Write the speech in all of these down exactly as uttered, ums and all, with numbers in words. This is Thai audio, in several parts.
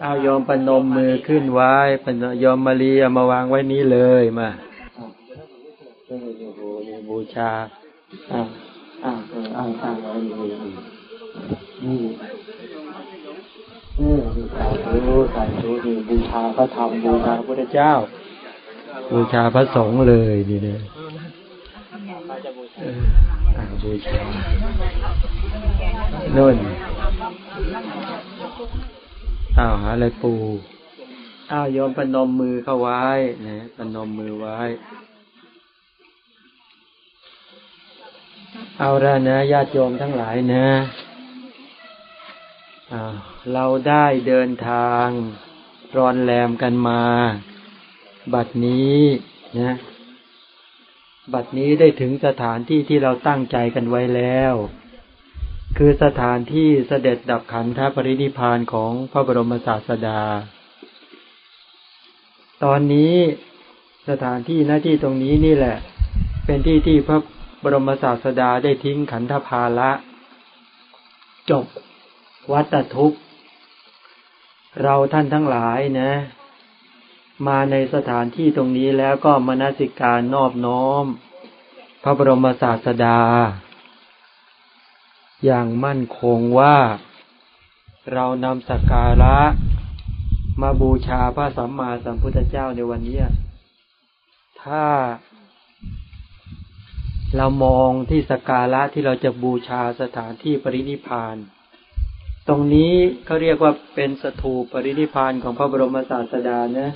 เอายอมประนมมือขึ้นไว้ยอมมาลีเอามาวางไว้นี้เลยมาบูชาอ่าอ่าอ่าอ่าอืมอืมสาธุสาธุบูชาพระธรรมบูชาพระพุทธเจ้าบูชาพระสงฆ์เลยนี่เลยอ่าบูชานู่นอ้าวหาอะไรปูอ้าวโยมประนมมือเข้าไว้นะประนมมือไว้เอาละนะญาติโยมทั้งหลายนะอ้าวเราได้เดินทางรอนแรมกันมาบัดนี้นะบัดนี้ได้ถึงสถานที่ที่เราตั้งใจกันไว้แล้วคือสถานที่เสด็จดับขันธปรินิพพานของพระบรมศาสดาตอนนี้สถานที่หน้าที่ตรงนี้นี่แหละเป็นที่ที่พระบรมศาสดาได้ทิ้งขันธภาระจบวัฏทุกข์เราท่านทั้งหลายนะมาในสถานที่ตรงนี้แล้วก็มนสิการนอบน้อมพระบรมศาสดาอย่างมั่นคงว่าเรานำสักการะมาบูชาพระสัมมาสัมพุทธเจ้าในวันนี้ถ้าเรามองที่สักการะที่เราจะบูชาสถานที่ปรินิพพานตรงนี้เขาเรียกว่าเป็นสถูปปรินิพพานของพระบรมศาสดานะ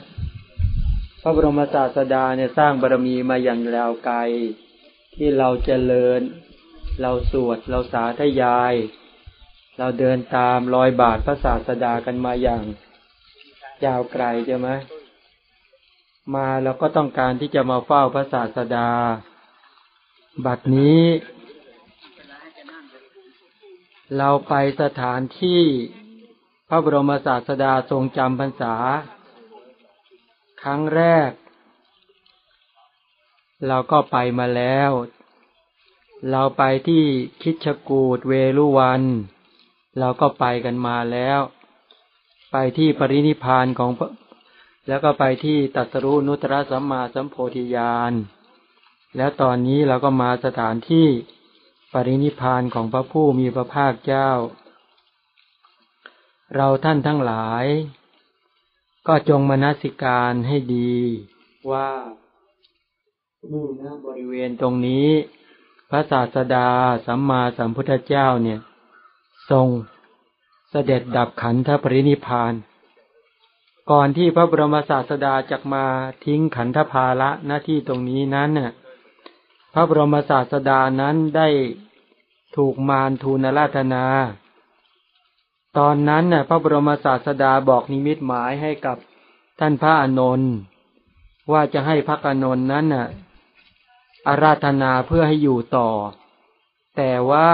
พระบรมศาสดาเนี่ยสร้างบารมีมาอย่างยาวไกลที่เราเจริญเราสวดเราสาธยายเราเดินตามรอยบาทพระศาสดากันมาอย่างยาวไกลใช่ไหมมาเราก็ต้องการที่จะมาเฝ้าพระศาสดาบัดนี้เราไปสถานที่พระบรมศาสดาทรงจำพรรษาครั้งแรกเราก็ไปมาแล้วเราไปที่คิชกูฏเวรุวันเราก็ไปกันมาแล้วไปที่ปรินิพพานของแล้วก็ไปที่ตรัสรู้อนุตตรสัมมาสัมโพธิญาณแล้วตอนนี้เราก็มาสถานที่ปรินิพพานของพระผู้มีพระภาคเจ้าเราท่านทั้งหลายก็จงมนสิการให้ดีว่านู่นนะบริเวณตรงนี้พระศาสดาสัมมาสัมพุทธเจ้าเนี่ยทรงเสด็จดับขันธปรินิพพานก่อนที่พระบรมศาสดาจะมาทิ้งขันธภาระหน้าที่ตรงนี้นั้นน่ะพระบรมศาสดานั้นได้ถูกมารทูลราธนาตอนนั้นน่ะพระบรมศาสดาบอกนิมิตหมายให้กับท่านพระอานนท์ว่าจะให้พระอานนท์นั้นน่ะอาราธนาเพื่อให้อยู่ต่อแต่ว่า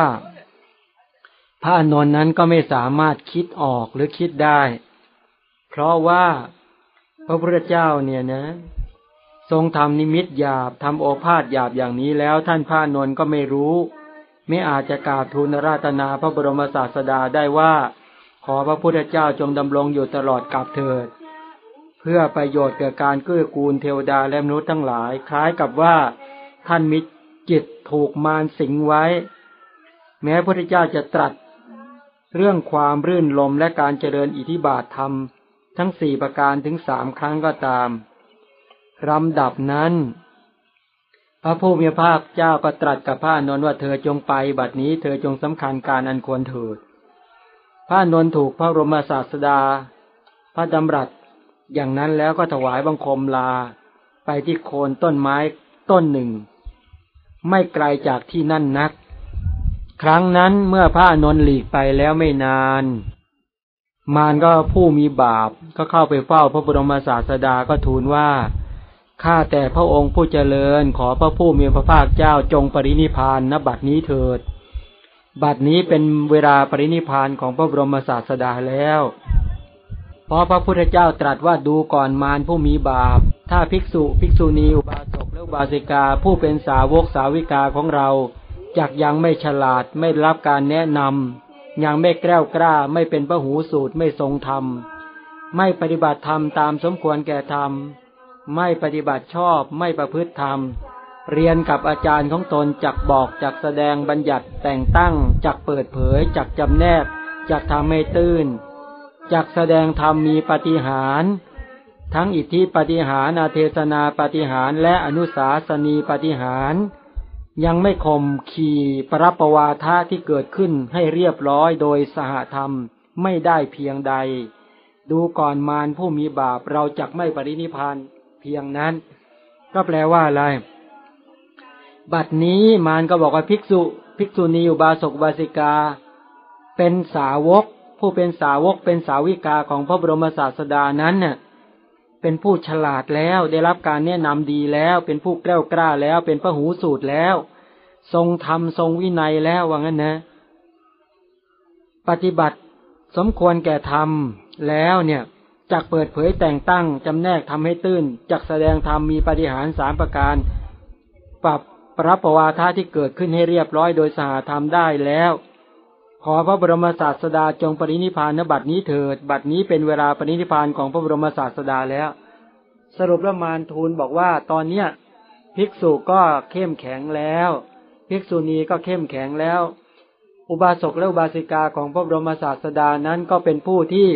พระอานนท์นั้นก็ไม่สามารถคิดออกหรือคิดได้เพราะว่าพระพุทธเจ้าเนี่ยนะทรงทำนิมิตหยาบทำโอภาษหยาบอย่างนี้แล้วท่านพระอานนท์ก็ไม่รู้ไม่อาจจะกราบทูลอาราธนาพระบรมศาสดาได้ว่าขอพระพุทธเจ้าจงดำรงอยู่ตลอดกาลเถิดเพื่อประโยชน์แก่การเกื้อกูลเทวดาและมนุษย์ทั้งหลายคล้ายกับว่าท่านมิจิตถูกมารสิงไว้แม้พระพุทธเจ้าจะตรัสเรื่องความรื่นลมและการเจริญอิทธิบาทธรรมทั้งสี่ประการถึงสามครั้งก็ตามลำดับนั้นพระผู้มีพระภาคเจ้าก็ตรัสกับพระอานนท์ว่าเธอจงไปบัดนี้เธอจงสำคัญการอันควรเถิดพระอานนท์ถูกพระบรมศาสดาพระดำรัสอย่างนั้นแล้วก็ถวายบังคมลาไปที่โคนต้นไม้ต้นหนึ่งไม่ไกลจากที่นั่นนักครั้งนั้นเมื่อพระอานนท์หลีกไปแล้วไม่นานมารก็ผู้มีบาปก็เข้าไปเฝ้าพระบรมศาสดาก็ทูลว่าข้าแต่พระองค์ผู้เจริญขอพระผู้มีพระภาคเจ้าจงปรินิพพานณบัดนี้เถิดบัดนี้เป็นเวลาปรินิพพานของพระบรมศาสดาแล้วเพราะพระพุทธเจ้าตรัสว่าดูก่อนมารผู้มีบาปถ้าภิกษุภิกษุณีอุบาสกและอุบาสิกาผู้เป็นสาวกสาวิกาของเราจักยังไม่ฉลาดไม่รับการแนะนำ ยังไม่แกล้วกล้าไม่เป็นพหูสูตรไม่ทรงธรรมไม่ปฏิบัติธรรมตามสมควรแก่ธรรมไม่ปฏิบัติชอบไม่ประพฤติธรรมเรียนกับอาจารย์ของตนจักบอกจักแสดงบัญญัติแต่งตั้งจักเปิดเผยจักจำแนกจักทำให้ตื่นจักแสดงธรรมมีปาฏิหาริย์ทั้งอิทธิปาฏิหาริย์อาเทศนาปาฏิหาริย์และอนุสาสนีปาฏิหาริย์ยังไม่ข่มขี่ปรับประวาทะที่เกิดขึ้นให้เรียบร้อยโดยสหธรรมไม่ได้เพียงใดดูก่อนมารผู้มีบาปเราจักไม่ปรินิพพานเพียงนั้นก็แปลว่าอะไรบัดนี้มารก็บอกว่าภิกษุภิกษุณีอุบาสกอุบาสิกาเป็นสาวกผู้เป็นสาวกเป็นสาวิกาของพระบรมศาสดานั้นน่ะเป็นผู้ฉลาดแล้วได้รับการแนะนำดีแล้วเป็นผู้แกล้วกล้าแล้วเป็นพหูสูตรแล้วทรงธรรมทรงวินัยแล้วว่างั้นนะปฏิบัติสมควรแก่ธรรมแล้วเนี่ยจักเปิดเผยแต่งตั้งจำแนกทำให้ตื่นจักแสดงธรรมมีปาฏิหาริย์สามประการปรับปรับประวาทะที่เกิดขึ้นให้เรียบร้อยโดยสหธรรมได้แล้วขอพระบรมศาสดาจงปรินิพพานณบัดนี้เถิดบัดนี้เป็นเวลาปรินิพพานของพระบรมศาสดาแล้วสรุปแล้วมารทูลบอกว่าตอนเนี้ยภิกษุก็เข้มแข็งแล้วภิกษุณีก็เข้มแข็งแล้วอุบาสกและอุบาสิกาของพระบรมศาสดานั้นก็เป็นผู้ที่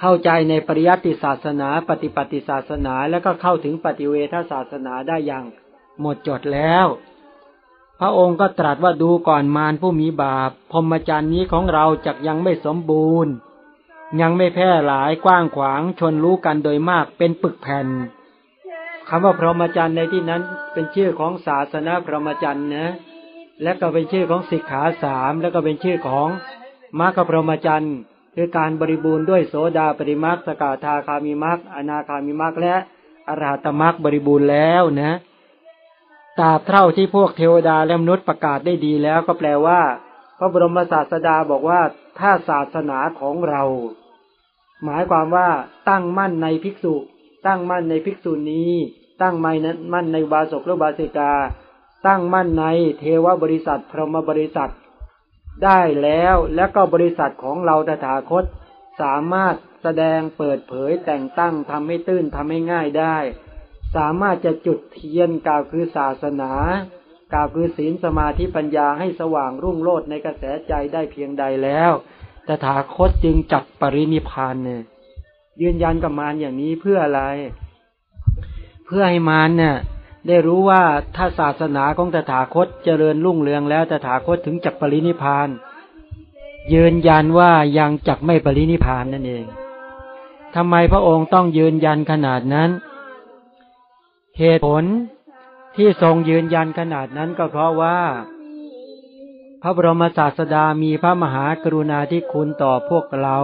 เข้าใจในปริยัติศาสนาปฏิปัติศาสนาและก็เข้าถึงปฏิเวทศาสนาได้อย่างหมดจดแล้วพระองค์ก็ตรัสว่าดูก่อนมารผู้มีบาปพรหมจรรย์นี้ของเราจักยังไม่สมบูรณ์ยังไม่แพร่หลายกว้างขวางชนรู้กันโดยมากเป็นปึกแผ่นคำว่าพรหมจรรย์ในที่นั้นเป็นชื่อของศาสนาพรหมจรรย์นะและก็เป็นชื่อของสิกขาสามและก็เป็นชื่อของมรรคพรหมจรรย์คือการบริบูรณ์ด้วยโสดาปฏิมรรคสกทาคามิมรรคอนาคามิมรรคและอรหัตมรรคบริบูรณ์แล้วนะตราบเท่าที่พวกเทวดาและมนุษย์ประกาศได้ดีแล้วก็แปลว่าพระบรมศาสดาบอกว่าถ้าศาสนาของเราหมายความว่าตั้งมั่นในภิกษุตั้งมั่นในภิกษุณีตั้งมั่นในอุบาสกและอุบาสิกาตั้งมั่นในเทวบริษัทพรหมบริษัทได้แล้วและก็บริษัทของเราตถาคตสามารถแสดงเปิดเผยแต่งตั้งทำให้ตื้นทำให้ง่ายได้สามารถจะจุดเทียนกล่าวคือศาสนากล่าวคือศีลสมาธิปัญญาให้สว่างรุ่งโรจน์ในกระแสใจได้เพียงใดแล้วตถาคตจึงจักปรินิพพานเนี่ยยืนยันกับมารอย่างนี้เพื่ออะไรเพื่อให้มารเนี่ยได้รู้ว่าถ้าศาสนาของตถาคตเจริญรุ่งเรืองแล้วตถาคตถึงจักปรินิพพานยืนยันว่ายังจักไม่ปรินิพพานนั่นเองทำไมพระองค์ต้องยืนยันขนาดนั้นเหตุผลที่ทรงยืนยันขนาดนั้นก็เพราะว่าพระบรมศาสดามีพระมหากรุณาธิคุณต่อพวกเรา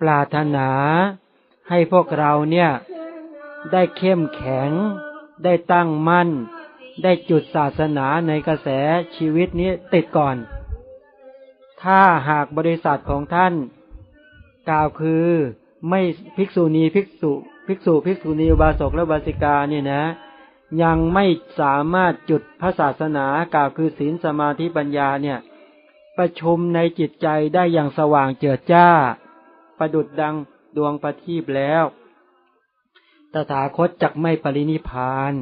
ปรารถนาให้พวกเราเนี่ยได้เข้มแข็งได้ตั้งมั่นได้จุดศาสนาในกระแสชีวิตนี้ติดก่อนถ้าหากบริษัทของท่านกล่าวคือไม่ภิกษุณีภิกษุภิกษุภิกษุณีอุบาสกและอุบาสิกาเนี่ยนะยังไม่สามารถจุดพระศาสนากล่าวคือศีลสมาธิปัญญาเนี่ยประชุมในจิตใจได้อย่างสว่างเจิดจ้าประดุจดังดวงประทีปแล้วตถาคตจักไม่ปรินิพพาน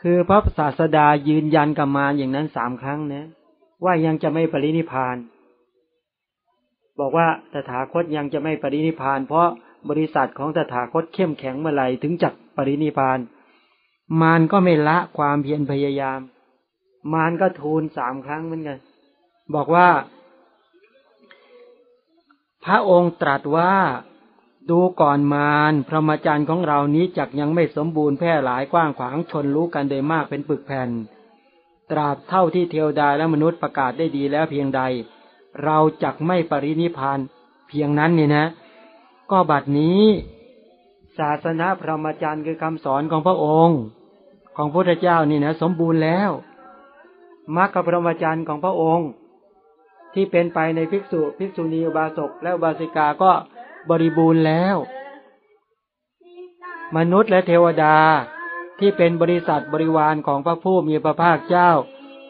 คือพระศาสดายืนยันกับมารอย่างนั้นสามครั้งนะว่ายังจะไม่ปรินิพพานบอกว่าตถาคตยังจะไม่ปรินิพพานเพราะบริษัทของตถาคตเข้มแข็งเมื่อไหร่ถึงจักปรินิพพานมารก็ไม่ละความเพียรพยายามมารก็ทูลสามครั้งเหมือนกันบอกว่าพระองค์ตรัสว่าดูก่อนมารพรหมจรรย์ของเรานี้จักยังไม่สมบูรณ์แพร่หลายกว้างขวางชนรู้กันโดยมากเป็นปึกแผ่นตราบเท่าที่เทวดาและมนุษย์ประกาศได้ดีแล้วเพียงใดเราจักไม่ปรินิพพานเพียงนั้นนี่นะก็บัดนี้ศาสนาพรหมจรรย์คือคำสอนของพระองค์ของพระพุทธเจ้านี่นะสมบูรณ์แล้วมรรคพรหมจรรย์ของพระองค์ที่เป็นไปในภิกษุภิกษุณีอุบาสกและอุบาสิกาก็บริบูรณ์แล้วมนุษย์และเทวดาที่เป็นบริษัทบริวารของพระผู้มีพระภาคเจ้า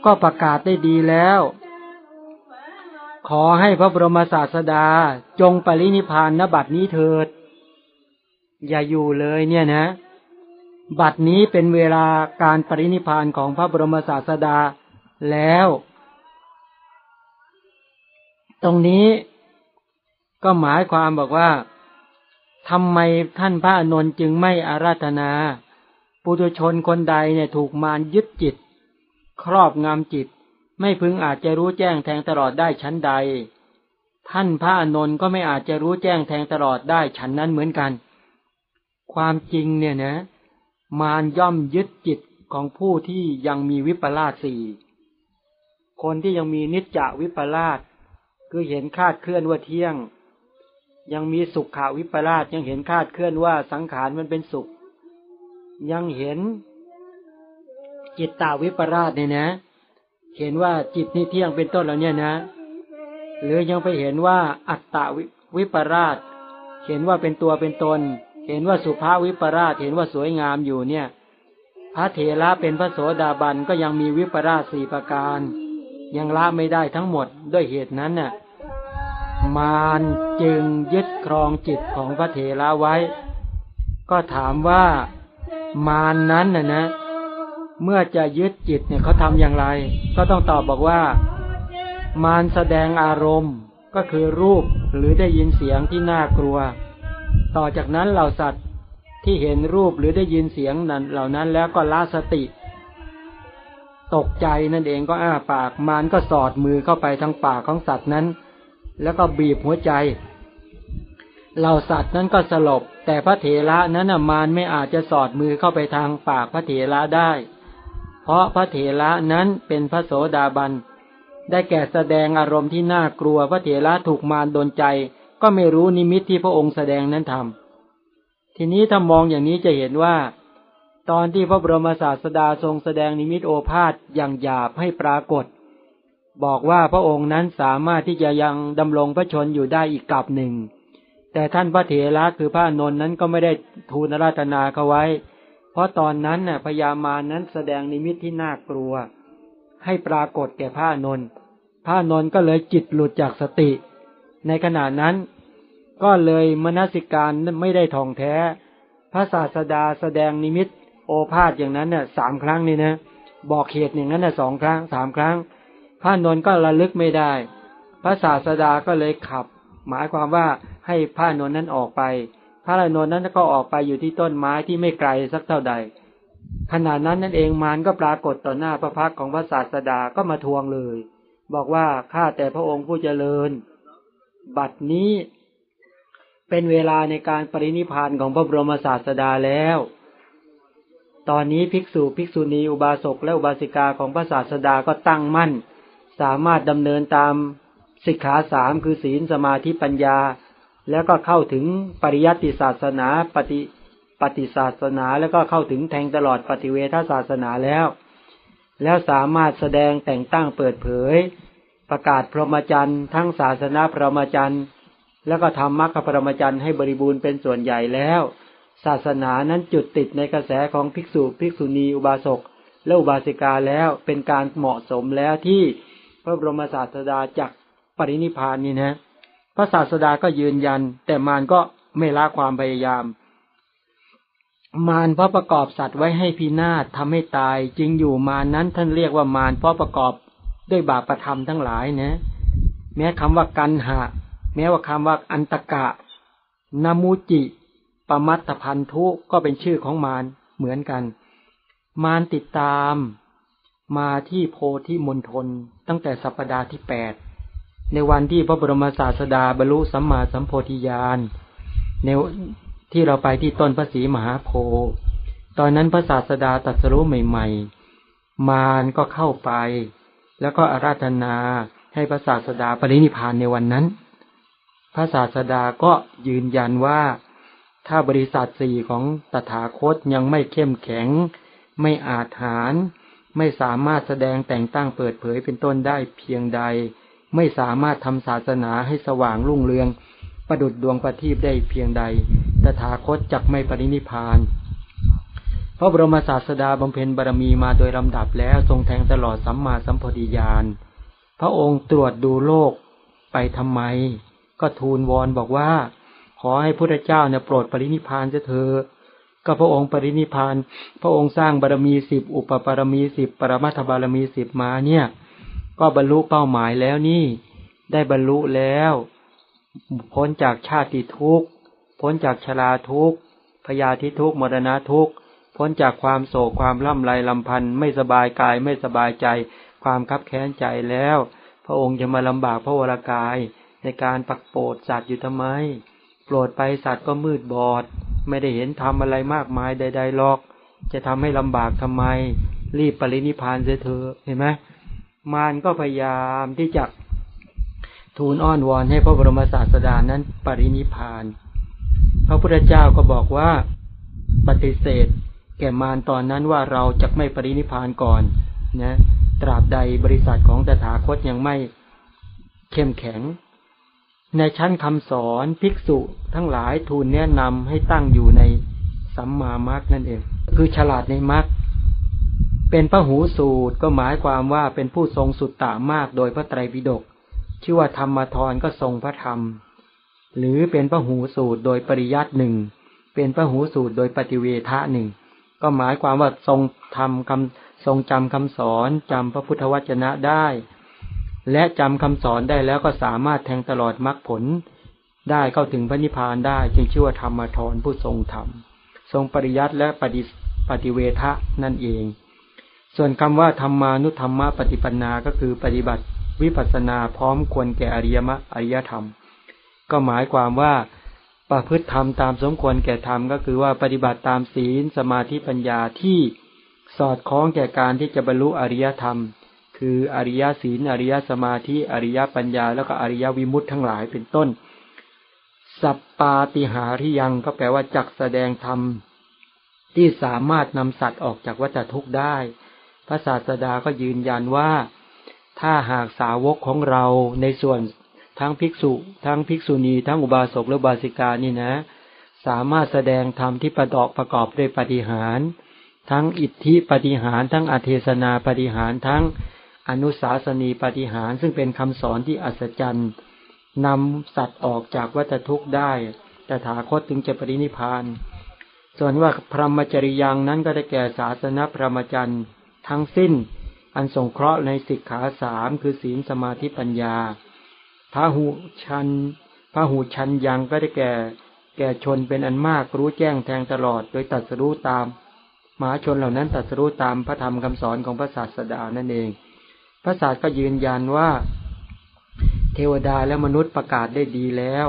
ก็ประกาศได้ดีแล้ว ขอให้พระบรมศาสดาจงปรินิพพานณบัดนี้เถิดอย่าอยู่เลยเนี่ยนะบัดนี้เป็นเวลาการปรินิพพานของพระบรมศาสดาแล้วตรงนี้ก็หมายความบอกว่าทำไมท่านพระอานนท์จึงไม่อาราธนาปุถุชนคนใดเนี่ยถูกมารยึดจิตครอบงำจิตไม่พึงอาจจะรู้แจ้งแทงตลอดได้ชั้นใดท่านพระอานนท์ก็ไม่อาจจะรู้แจ้งแทงตลอดได้ชั้นนั้นเหมือนกันความจริงเนี่ยนะมารย่อมยึดจิตของผู้ที่ยังมีวิปลาสสี่คนที่ยังมีนิจจวิปลาสคือเห็นคาดเคลื่อนว่าเที่ยงยังมีสุขขาวิปลาสยังเห็นคาดเคลื่อนว่าสังขารมันเป็นสุขยังเห็นจิตตาวิปลาสเนี่ยนะเห็นว่าจิตนี่เที่ยงเป็นต้นแล้วเนี่ยนะหรือยังไปเห็นว่าอัตตาวิปลาสเห็นว่าเป็นตัวเป็นตนเห็นว่าสุภาวิปลาสเห็นว่าสวยงามอยู่เนี่ยพระเถระเป็นพระโสดาบันก็ยังมีวิปลาสสี่ประการยังละไม่ได้ทั้งหมดด้วยเหตุนั้นน่ะมารจึงยึดครองจิตของพระเถระไว้ก็ถามว่ามารนั้นน่ะนะเมื่อจะยึดจิตเนี่ยเขาทำอย่างไรก็ต้องตอบบอกว่ามารแสดงอารมณ์ก็คือรูปหรือได้ยินเสียงที่น่ากลัวต่อจากนั้นเหล่าสัตว์ที่เห็นรูปหรือได้ยินเสียงนั้นเหล่านั้นแล้วก็ละสติตกใจนั่นเองก็อ้าปากมารก็สอดมือเข้าไปทางปากของสัตว์นั้นแล้วก็บีบหัวใจเหล่าสัตว์นั้นก็สลบแต่พระเถระนั้นน่ะมารไม่อาจจะสอดมือเข้าไปทางปากพระเถระได้เพราะพระเถระนั้นเป็นพระโสดาบันได้แก่แสดงอารมณ์ที่น่ากลัวพระเถระถูกมารดลใจก็ไม่รู้นิมิตที่พระองค์แสดงนั้นทำทีนี้ถ้ามองอย่างนี้จะเห็นว่าตอนที่พระบรมศาสดาทรงแสดงนิมิตโอภาษอย่างหยาบให้ปรากฏบอกว่าพระองค์นั้นสามารถที่จะยังดำรงพระชนอยู่ได้อีกกลับหนึ่งแต่ท่านพระเถระคือพระอานนท์นั้นก็ไม่ได้ทูลอาราธนาเขาไว้เพราะตอนนั้นน่ะพญามารนั้นแสดงนิมิตที่น่ากลัวให้ปรากฏแก่พระอานนท์พระอานนท์ก็เลยจิตหลุดจากสติในขณะนั้นก็เลยมนสิการไม่ได้ท่องแท้พระศาสดาแสดงนิมิตโอภาษอย่างนั้นน่ะสามครั้งนี่นะบอกเหตุอย่างนั้นน่ะสองครั้งสามครั้งพระอานนท์ก็ระลึกไม่ได้พระศาสดาก็เลยขับหมายความว่าให้พระอานนท์นั้นออกไปพระอานนท์นั้นก็ออกไปอยู่ที่ต้นไม้ที่ไม่ไกลสักเท่าใดขณะนั้นนั่นเองมารก็ปรากฏต่อหน้าพระพักตร์ของพระศาสดาก็มาทวงเลยบอกว่าข้าแต่พระองค์ผู้เจริญบัดนี้เป็นเวลาในการปรินิพพานของพระบรมศาสดาแล้วตอนนี้ภิกษุภิกษุณีอุบาสกและอุบาสิกาของพระศาสดาก็ตั้งมั่นสามารถดำเนินตามสิกขาสามคือศีลสมาธิปัญญาแล้วก็เข้าถึงปริยัติศาสนาปฏิปฏิศาสนาแล้วก็เข้าถึงแทงตลอดปฏิเวทศาสนาแล้วแล้วสามารถแสดงแต่งตั้งเปิดเผยประกาศพรหมจรรย์ทั้งศาสนาพรหมจรรย์แล้วก็ทำมรรคพรหมจรรย์ให้บริบูรณ์เป็นส่วนใหญ่แล้วศาสนานั้นจุดติดในกระแสของภิกษุภิกษุณีอุบาสกและอุบาสิกาแล้วเป็นการเหมาะสมแล้วที่พระบรมศาสดาจักปรินิพพานนี่นะพระศาสดาก็ยืนยันแต่มารก็ไม่ละความพยายามมารเพราะประกอบสัตว์ไว้ให้พินาศทำให้ตายจึงอยู่มารนั้นท่านเรียกว่ามารเพราะประกอบด้วยบาปธรรมทั้งหลายนะแม้คำว่ากันหะแม้ว่าคำว่าอันตกะนามูจิปมัตถพันธุก็เป็นชื่อของมารเหมือนกันมารติดตามมาที่โพธิมณฑลตั้งแต่สัปดาห์ที่แปดในวันที่พระบรมศาสดาบรรลุสัมมาสัมโพธิญาณในที่เราไปที่ต้นพระศรีมหาโพธิ์ตอนนั้นพระศาสดาตรัสรู้ใหม่ๆมารก็เข้าไปแล้วก็อาราธนาให้พระศาสดาปรินิพพานในวันนั้นพระศาสดาก็ยืนยันว่าถ้าบริษัทสี่ของตถาคตยังไม่เข้มแข็งไม่อาจหารไม่สามารถแสดงแต่งตั้งเปิดเผยเป็นต้นได้เพียงใดไม่สามารถทำศาสนาให้สว่างรุ่งเรืองประดุจดวงประทีปได้เพียงใดตถาคตจักไม่ปรินิพพานพระบรมศาสดาบำเพ็ญบารมีมาโดยลำดับแล้วทรงแทงตลอดสัมมาสัมโพธิญาณพระองค์ตรวจดูโลก ไปทำไมก็ทูลวอนบอกว่าขอให้พระพุทธเจ้าเนี่ยโปรดปรินิพพานเถิดก็พระองค์ปรินิพพานพระองค์สร้างบารมีสิบอุปบารมีสิบปรมัตถบารมีสิบมาเนี่ยก็บรรลุเป้าหมายแล้วนี่ได้บรรลุแล้วพ้นจากชาติทุกข์พ้นจากชราทุกข์พยาธิทุกข์มรณะทุกข์พ้นจากความโศกความร่ำไรลำพันธ์ไม่สบายกายไม่สบายใจความคับแค้นใจแล้วพระองค์จะมาลำบากพระวรากายในการปักโปดสัตว์อยู่ทำไมโปรดไปสัตว์ก็มืดบอดไม่ได้เห็นทำอะไรมากมายใดๆหรอกจะทำให้ลำบากทำไมรีบปรินิพพานเสียเถอะเห็นไหมมารก็พยายามที่จะทูลอ้อนวอนให้พระบรมศาสดานั้นปรินิพพานพระพุทธเจ้าก็บอกว่าปฏิเสธแก่มารตอนนั้นว่าเราจะไม่ปรินิพพานก่อนนะตราบใดบริษัทของตถาคตยังไม่เข้มแข็งในชั้นคำสอนภิกษุทั้งหลายทูลแนะนำให้ตั้งอยู่ในสัมมามรรคนั่นเองคือฉลาดในมรรคเป็นพหูสูตรก็หมายความว่าเป็นผู้ทรงสุตตะมากโดยพระไตรปิฎกชื่อว่าธรรมทรก็ทรงพระธรรมหรือเป็นพหูสูตรโดยปริยัติหนึ่งเป็นพหูสูตรโดยปฏิเวทะหนึ่งก็หมายความว่าทรงทำคำทรงจำคำสอนจำพระพุทธวจนะได้และจำคำสอนได้แล้วก็สามารถแทงตลอดมรรคผลได้เข้าถึงพระนิพพานได้จึงชื่อว่าธรรมทรผู้ทรงธรรมทรงปริยัติและปฏิปฏิเวทะนั่นเองส่วนคำว่าธรรมานุธรรมปฏิปันนาก็คือปฏิบัติวิปัสสนาพร้อมควรแก่อริยมรรคอริยธรรมก็หมายความว่าประพฤติธรรมตามสมควรแก่ธรรมก็คือว่าปฏิบัติตามศีลสมาธิปัญญาที่สอดคล้องแก่การที่จะบรรลุอริยธรรมคืออริยศีลอริยสมาธิอริยปัญญาแล้วก็อริยวิมุตติทั้งหลายเป็นต้นสัปปาติหาริยังก็แปลว่าจักแสดงธรรมที่สามารถนำสัตว์ออกจากวัฏทุกข์ได้พระศาสดาก็ยืนยันว่าถ้าหากสาวกของเราในส่วนทั้งภิกษุทั้งภิกษุณีทั้งอุบาสกและอุบาสิกานี่นะสามารถแสดงธรรมที่ประดอกประกอบด้วยปาฏิหาริย์ทั้งอิทธิปาฏิหาริย์ทั้งอเทศนาปาฏิหาริย์ทั้งอนุสาสนีปาฏิหาริย์ซึ่งเป็นคำสอนที่อัศจรรย์นำสัตว์ออกจากวัฏทุกข์ได้ตถาคตถึงจะปรินิพพานส่วนว่าพรหมจริยังนั้นก็ได้แก่ศาสนาพรหมจรรย์ทั้งสิ้นอันสงเคราะห์ในสิกขาสามคือศีลสมาธิปัญญาพหูชันพหูชันยังก็ได้แก่แก่ชนเป็นอันมากรู้แจ้งแทงตลอดโดยตรัสรู้ตามมหาชนเหล่านั้นตรัสรู้ตามพระธรรมคำสอนของพระศาสดานั่นเองพระศาสดาก็ยืนยันว่าเทวดาและมนุษย์ประกาศได้ดีแล้ว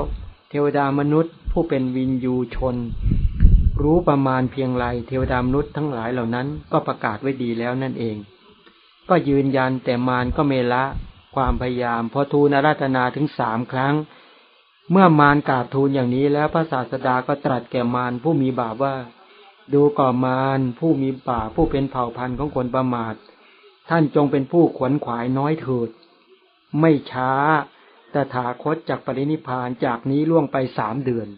เทวดามนุษย์ผู้เป็นวินยูชนรู้ประมาณเพียงไรเทวดามนุษย์ทั้งหลายเหล่านั้นก็ประกาศไว้ดีแล้วนั่นเองก็ยืนยันแต่มารก็เมละความพยายามพอทูลอาราธนาถึงสามครั้งเมื่อมารกราบทูลอย่างนี้แล้วพระศาสดาก็ตรัสแก่มารผู้มีบาปว่าดูก่อนมารผู้มีบาปผู้เป็นเผ่าพันธุ์ของคนประมาทท่านจงเป็นผู้ขวนขวายน้อยเถิดไม่ช้าตถาคตจักปรินิพพานจากนี้ล่วงไปสามเดือน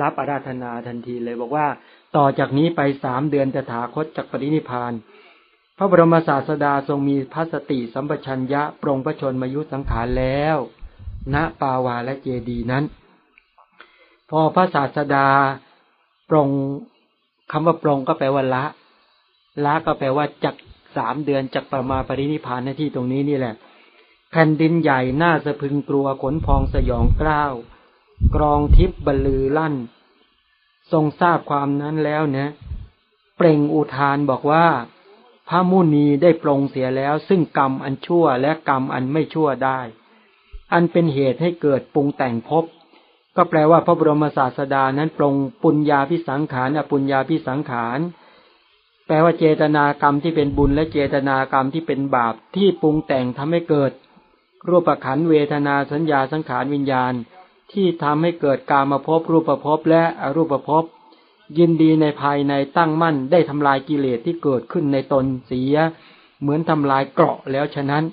รับอาราธนาทันทีเลยบอกว่าต่อจากนี้ไปสามเดือนตถาคตจักปรินิพพานพระบรมศาสดาทรงมีพระสติสัมปชัญญะปรงพระชนมายุสังขารแล้วณปาวาและเจดีนั้นพอพระศาสดาปรงคำว่าปรงก็แปลว่าละละก็แปลว่าจักสามเดือนจักประมาปรินิพพานในที่ตรงนี้นี่แหละแผ่นดินใหญ่น่าสะพึงกลัวขนพองสยองกล้าวกรองทิพย์บรรลือลั่นทรงทราบความนั้นแล้วนะเปล่งอุทานบอกว่าพระมุนีได้ปรงเสียแล้วซึ่งกรรมอันชั่วและกรรมอันไม่ชั่วได้อันเป็นเหตุให้เกิดปรุงแต่งภพก็แปลว่าพระบรมศาสดานั้นปรงปุญญาภิสังขารอปุญญาภิสังขารแปลว่าเจตนากรรมที่เป็นบุญและเจตนากรรมที่เป็นบาปที่ปรุงแต่งทำให้เกิดรูปขันธ์เวทนาสัญญาสังขารวิญญาณที่ทำให้เกิดกามภพรูปภพและอรูปภพยินดีในภายในตั้งมั่นได้ทำลายกิเลสที่เกิดขึ้นในตนเสียเหมือนทำลายเกราะแล้วฉะนั้น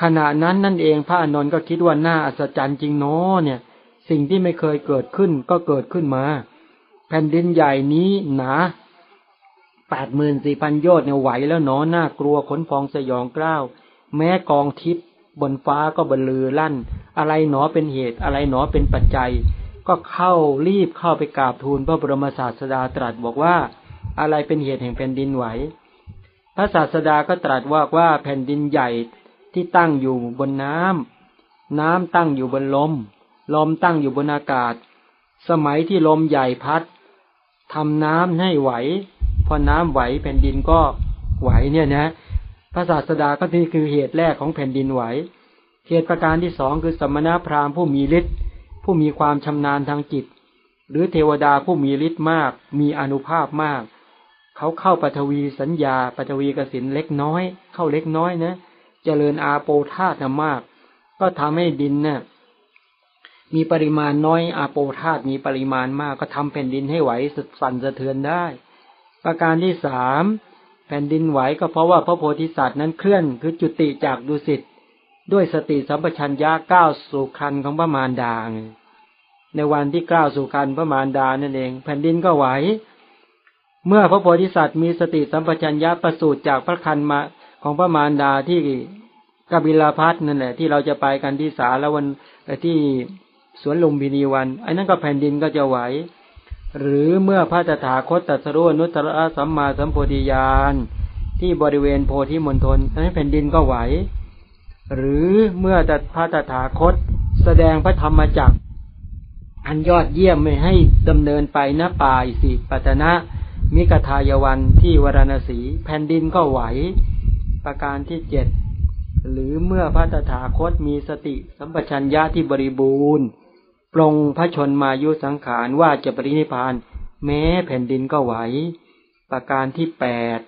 ขณะนั้นนั่นเองพระอานนท์ก็คิดว่าน่าอัศจรรย์จริงน้อเนี่ยสิ่งที่ไม่เคยเกิดขึ้นก็เกิดขึ้นมาแผ่นดินใหญ่นี้หนาแปดหมื่นสี่พันโยชน์เนี่ยไหวแล้วน้อน่ากลัวขนพองสยองกล้าวแม้กองทิพย์ บนฟ้าก็บรรลือลั่นอะไรหนอเป็นเหตุอะไรหนอเป็นปัจจัยก็เข้ารีบเข้าไปกราบทูลพระบรมศาสดาตรัสบอกว่าอะไรเป็นเหตุแห่งแผ่นดินไหวพระศาสดาก็ตรัสว่าว่าแผ่นดินใหญ่ที่ตั้งอยู่บนน้ำน้ำตั้งอยู่บนลมลมตั้งอยู่บนอากาศสมัยที่ลมใหญ่พัดทำน้ำให้ไหวพอน้ำไหวแผ่นดินก็ไหวเนี่ยนะพระศาสดาก็นี่คือเหตุแรกของแผ่นดินไหวเหตุประการที่สองคือสมณพราหมณ์ผู้มีฤทธิ์ผู้มีความชำนาญทางจิตหรือเทวดาผู้มีฤทธิ์มากมีอานุภาพมากเขาเข้าปฐวีสัญญาปฐวีกสิณเล็กน้อยเข้าเล็กน้อยนะเจริญอาโปธาตุมากก็ทำให้ดินน่ะมีปริมาณน้อยอาโปธาตุมีปริมาณมากก็ทำแผ่นดินให้ไหวสั่นสะเทือนได้ประการที่สามแผ่นดินไหวก็เพราะว่าพระโพธิสัตว์นั้นเคลื่อนคือจุติจากดุสิตด้วยสติสัมปชัญญะก้าวสู่ครรภ์ของพระมารดาในวันที่ก้าวสู่ครรภ์พระมารดานั่นเองแผ่นดินก็ไหวเมื่อพระโพธิสัตว์มีสติสัมปชัญญะประสูติจากพระครรภ์มาของพระมารดาที่กบิลพัสนั่นแหละที่เราจะไปกันที่สาละวันที่สวนลุมพินีวันไอ้นั่นก็แผ่นดินก็จะไหวหรือเมื่อพระตถาคตตรัสรู้อนุตตรสัมมาสัมโพธิญาณที่บริเวณโพธิมณฑลให้แผ่นดินก็ไหวหรือเมื่อพระตถาคตแสดงพระธรรมจักรอันยอดเยี่ยมให้ดำเนินไปณป่าอิสิปตนะมิกทายวันที่วารณสีแผ่นดินก็ไหวประการที่เจ็ดหรือเมื่อพระตถาคตมีสติสัมปชัญญะที่บริบูรณ์ปรงพระชนมายุสังขารว่าจะปรินิพพานแม้แผ่นดินก็ไหวประการที่แปด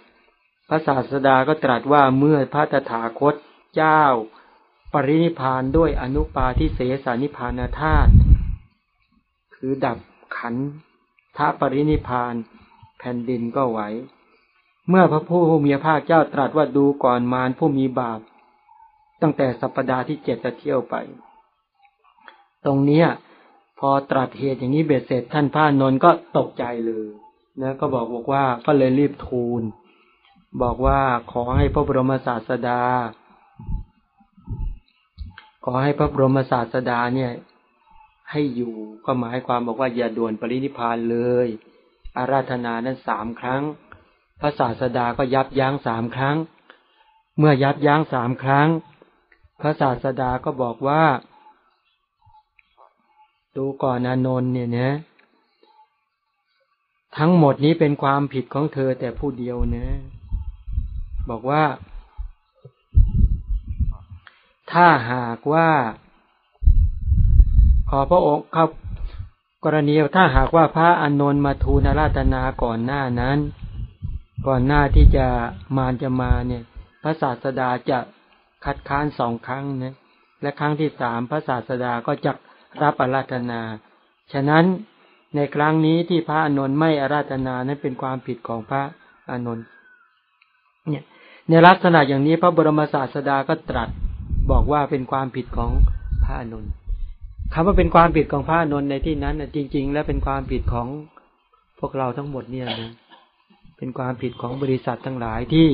พระศาสดาก็ตรัสว่าเมื่อพระตถาคตเจ้าปรินิพพานด้วยอนุปาทิเสสนิพพานธาตุคือดับขันธปรินิพพานแผ่นดินก็ไหวเมื่อพระผู้มีพระภาคเจ้าตรัสว่าดูก่อนมารผู้มีบาปตั้งแต่สัปดาห์ที่เจ็ดจะเที่ยวไปตรงเนี้ยพอตรัสเหตุอย่างนี้เบ็ดเสร็จท่านพระอานนท์ก็ตกใจเลยนะก็บอกบอกว่าก็เลยรีบทูลบอกว่าขอให้พระบรมศาสดาขอให้พระบรมศาสดาเนี่ยให้อยู่ก็หมายความบอกว่าอย่าด่วนปรินิพพานเลยอาราธนานั้นสามครั้งพระศาสดาก็ยับยั้งสามครั้งเมื่อยับยั้งสามครั้งพระศาสดาก็บอกว่าดูก่อนอานนท์เนี่ยนะทั้งหมดนี้เป็นความผิดของเธอแต่ผู้เดียวนะบอกว่าถ้าหากว่าขอพระองค์ครับกรณีถ้าหากว่าพระอานนท์มาทูลอาราธนาก่อนหน้านั้นก่อนหน้าที่จะมารจะมาเนี่ยพระศาสดาจะคัดค้านสองครั้งนะและครั้งที่สามพระศาสดาก็จะรับอาราธนาฉะนั้นในครั้งนี้ที่พระอานนท์ไม่อาราธนานั้นเป็นความผิดของพระอานนท์เนี่ยในลักษณะอย่างนี้พระบรมศาสดาก็ตรัสบอกว่าเป็นความผิดของพระอานนท์คำว่าเป็นความผิดของพระอานนท์ในที่นั้นจริงๆแล้วเป็นความผิดของพวกเราทั้งหมดเนี่ยนะเป็นความผิดของบริษัททั้งหลายที่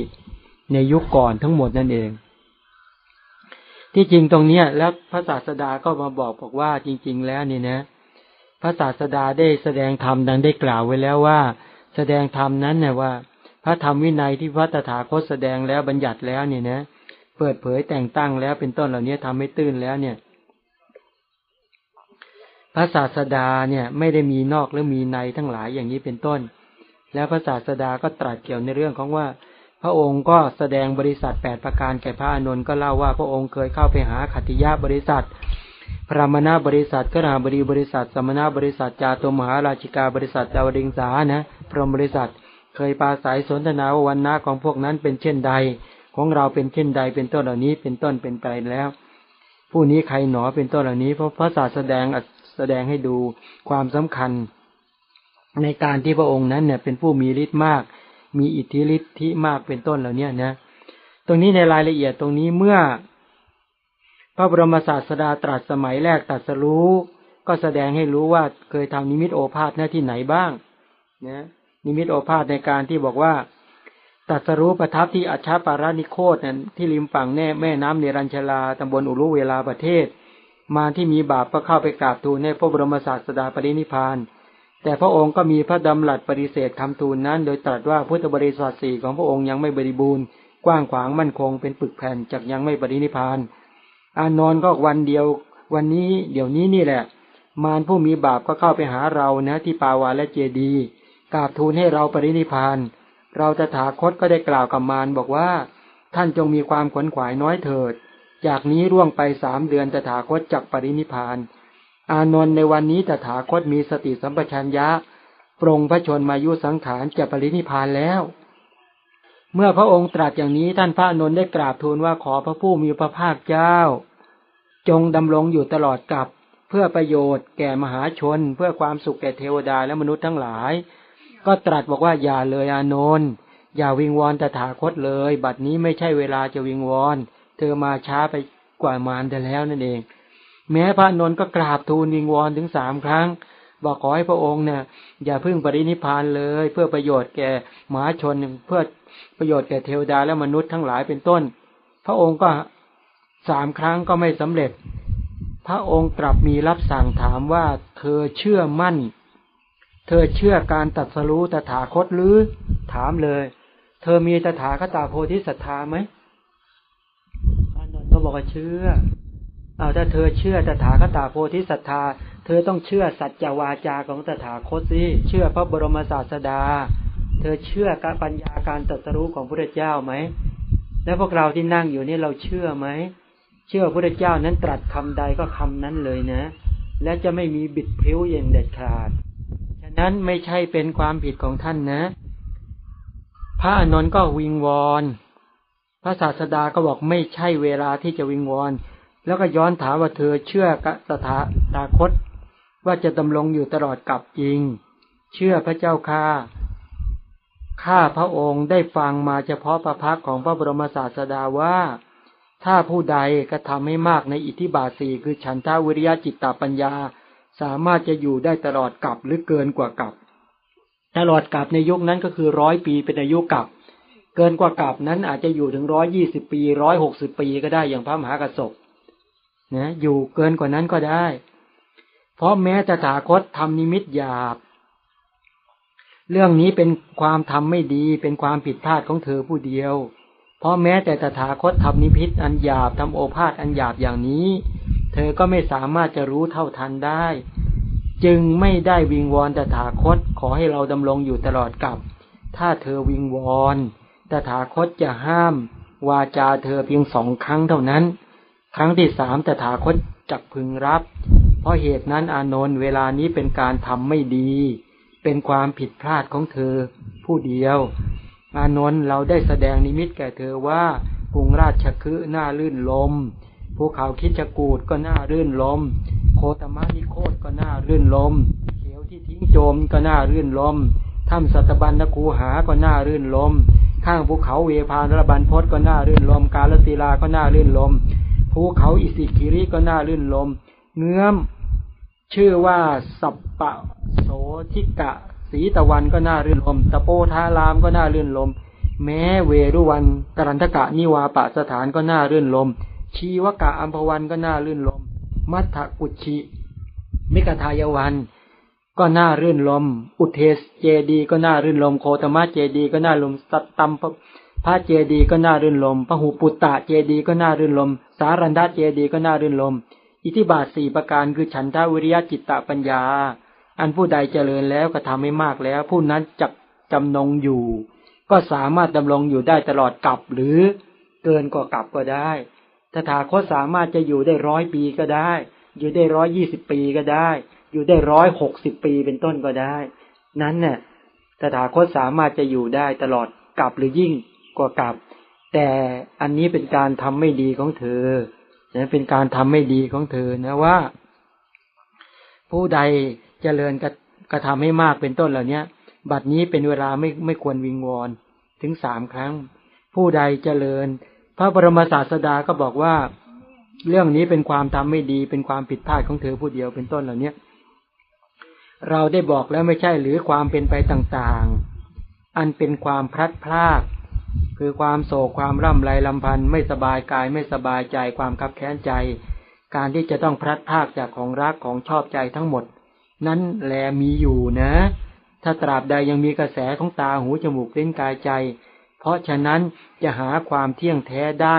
ในยุคก่อนทั้งหมดนั่นเองที่จริงตรงนี้แล้วพระศาสดาก็มาบอกบอกว่าจริงๆแล้วนี่นะพระศาสดาได้แสดงธรรมดังได้กล่าวไว้แล้วว่าแสดงธรรมนั้นเนี่ยว่าพระธรรมวินัยที่พระตถาคตแสดงแล้วบัญญัติแล้วนี่นะเปิดเผยแต่งตั้งแล้วเป็นต้นเหล่านี้ทำให้ตื่นแล้วเนี่ยพระศาสดาเนี่ยไม่ได้มีนอกหรือมีในทั้งหลายอย่างนี้เป็นต้นแล้วพระศาสดาก็ตรัสเกี่ยวในเรื่องของว่าพระองค์ก็แสดงบริษัทแปดประการแก่พระอานนท์ก็เล่าว่าพระองค์เคยเข้าไปหาขัตติยะบริษัทพรหมณบริษัทกราบดีบริษัทสมณบริษัทจาตุมหาราชิกาบริษัทดาวดึงสานะพรหมบริษัทเคยปราศัยสนทนาวันนะของพวกนั้นเป็นเช่นใดของเราเป็นเช่นใดเป็นต้นเหล่านี้เป็นต้นเป็นไปแล้วผู้นี้ใครหนอเป็นต้นเหล่านี้เพราะพระศาสดาแสดงแสดงให้ดูความสำคัญในการที่พระองค์นั้นเนี่ยเป็นผู้มีฤทธิ์มากมีอิทธิฤทธิมากเป็นต้นเหล่านี้นะตรงนี้ในรายละเอียดตรงนี้เมื่อพระบรมศาสดาตรัสสมัยแรกตรัสรู้ก็แสดงให้รู้ว่าเคยทำนิมิตโอภาสณที่ไหนบ้างนะนิมิตโอภาสในการที่บอกว่า ตรัสรู้ประทับที่อัชฌปารานิโคตนั้นที่ริมฝั่งแน่แม่น้ำเนรัญชลาตำบลอุรุเวลาประเทศมาที่มีบาปก็เข้าไปกราบทูลให้พระบรมศาสดาปรินิพพานแต่พระองค์ก็มีพระดำรัสปฏิเสธคำทูลนั้นโดยตรัสว่าพุทธบริษัทสี่ของพระองค์ยังไม่บริบูรณ์กว้างขวางมั่นคงเป็นปึกแผ่นจักยังไม่ปรินิพพานอานนท์ก็วันเดียววันนี้เดี๋ยวนี้นี่แหละมารผู้มีบาปก็เข้าไปหาเรานะที่ปาวาและเจดีกราบทูลให้เราปรินิพพานเราตถาคตก็ได้กล่าวกับมารบอกว่าท่านจงมีความขวนขวายน้อยเถิดจากนี้ร่วงไปสามเดือนตถาคตจักปรินิพพานอานนท์ในวันนี้ตถาคตมีสติสัมปชัญญะปรงพระชนมายุสังขารจะปรินิพพานแล้วเมื่อพระองค์ตรัสอย่างนี้ท่านพระอานนท์ได้กราบทูลว่าขอพระผู้มีพระภาคเจ้าจงดำรงอยู่ตลอดกับเพื่อประโยชน์แก่มหาชนเพื่อความสุขแก่เทวดาและมนุษย์ทั้งหลายก็ตรัสบอกว่าอย่าเลยอานนท์อย่าวิงวอนตถาคตเลยบัดนี้ไม่ใช่เวลาจะวิงวอนเธอมาช้าไปกว่ามารแต่แล้วนั่นเองแม้พระอานนท์ก็กราบทูลวิงวอนถึงสามครั้งบอกขอให้พระองค์เนี่ยอย่าพึ่งปรินิพพานเลยเพื่อประโยชน์แก่มหาชนเพื่อประโยชน์แก่เทวดาและมนุษย์ทั้งหลายเป็นต้นพระองค์ก็สามครั้งก็ไม่สำเร็จพระองค์กลับมีรับสั่งถามว่าเธอเชื่อมั่นเธอเชื่อการตรัสรู้ตถาคตหรือถามเลยเธอมีตถาคตโพธิศรัทธาไหมอานนท์ก็บอกว่าเชื่อเอาถ้าเธอเชื่อตถาคตโพธิศรัทธาเธอต้องเชื่อสัจจวาจาของตถาคตสิเชื่อพระบรมศาสดาเธอเชื่อการปัญญาการตรัสรู้ของพระพุทธเจ้าไหมและพวกเราที่นั่งอยู่นี่เราเชื่อไหมเชื่อพระพุทธเจ้านั้นตรัสคำใดก็คำนั้นเลยนะและจะไม่มีบิดพลิ้วอย่างเด็ดขาดฉะนั้นไม่ใช่เป็นความผิดของท่านนะพระอานนท์ก็วิงวอนพระศาสดาก็บอกไม่ใช่เวลาที่จะวิงวอนแล้วก็ย้อนถามว่าเธอเชื่อตถาตาคตว่าจะดำรงอยู่ตลอดกับจริงเชื่อพระเจ้าข้าข้าพระองค์ได้ฟังมาเฉพาะพระพักของพระบรมศาสดาว่าถ้าผู้ใดกระทำให้มากในอิทธิบาทสี่คือฉันทะวิริยะจิตตปัญญาสามารถจะอยู่ได้ตลอดกับหรือเกินกว่ากับตลอดกับในยุคนั้นก็คือร้อยปีเป็นอายุกับเกินกว่ากับนั้นอาจจะอยู่ถึงร้อยยี่สิบปีร้อยหกสิบปีก็ได้อย่างพระมหากษัตริย์นะอยู่เกินกว่านั้นก็ได้เพราะแม้ตถาคตทำนิมิตหยาบเรื่องนี้เป็นความทำไม่ดีเป็นความผิดพลาดของเธอผู้เดียวเพราะแม้แต่ตถาคตทำนิมิตอันหยาบทำโอภาษอันหยาบอย่างนี้เธอก็ไม่สามารถจะรู้เท่าทันได้จึงไม่ได้วิงวอนตถาคตขอให้เราดำรงอยู่ตลอดกับถ้าเธอวิงวอนตถาคตจะห้ามวาจาเธอเพียงสองครั้งเท่านั้นครั้งที่สามตถาคตจักพึงรับเพราะเหตุนั้นอานนท์เวลานี้เป็นการทำไม่ดีเป็นความผิดพลาดของเธอผู้เดียวอานนท์เราได้แสดงนิมิตแก่เธอว่ากรุงราชคฤห์น่าลื่นลมภูเขาคิชกูฏก็น่าลื่นลมโคตมนิโคตก็น่าลื่นลมเขียวที่ทิ้งโจมก็น่าลื่นลมถ้ำสัตบัญญคูหาก็น่าลื่นลมข้างภูเขาเวพานรบันพศก็น่าลื่นลมกาลสีลาก็น่าลื่นลมภูเขาอิสิคิริก็น่าลื่นลมเงื้อมชื่อว่าสัปปะโสทิกะสีตะวันก็น่ารื่นลมตะโปธารามก็น่ารื่นลมแม้เวรุวันกรันทกะนิวาปะสถานก็น่ารื่นลมชีวกะอัมพวันก็น่ารื่นลมมัทธกุชิมิกทายวันก็น่ารื่นลมอุเทศเจดีก็น่ารื่นลมโคตมะเจดีก็น่าลมสัตตัมพระเจดีก็น่ารื่นลมพหุปุตตะเจดีก็น่ารื่นลมสารันดาเจดีก็น่ารื่นลมอิทธิบาทสี่ประการคือฉันทะวิริยะจิตตปัญญาอันผู้ใดเจริญแล้วก็ทำให้มากแล้วผู้นั้นจักจำนงอยู่ก็สามารถดำรงอยู่ได้ตลอดกับหรือเกินกว่ากับก็ได้ตถาคตสามารถจะอยู่ได้ร้อยปีก็ได้อยู่ได้ร้อยยี่สิบปีก็ได้อยู่ได้ร้อยหกสิบปีเป็นต้นก็ได้นั้นเนี่ยตถาคตสามารถจะอยู่ได้ตลอดกับหรือยิ่งกว่ากับแต่อันนี้เป็นการทำไม่ดีของเธอนะเป็นการทำไม่ดีของเธอนะว่าผู้ใดเจริญกระทำให้มากเป็นต้นเหล่านี้บัดนี้เป็นเวลาไม่ไม่ควรวิงวอนถึงสามครั้งผู้ใดเจริญพระบรมศาสดาก็บอกว่าเรื่องนี้เป็นความทำไม่ดีเป็นความผิดพลาดของเธอผู้เดียวเป็นต้นเหล่านี้เราได้บอกแล้วไม่ใช่หรือความเป็นไปต่างๆอันเป็นความพลัดพราก คือความโศกความร่ำไรลำพันธ์ไม่สบายกายไม่สบายใจความคับแค้นใจการที่จะต้องพลัดพรากจากของรักของชอบใจทั้งหมดนั้นแลมีอยู่นะถ้าตราบใดยังมีกระแสของตาหูจมูกลิ้นกายใจเพราะฉะนั้นจะหาความเที่ยงแท้ได้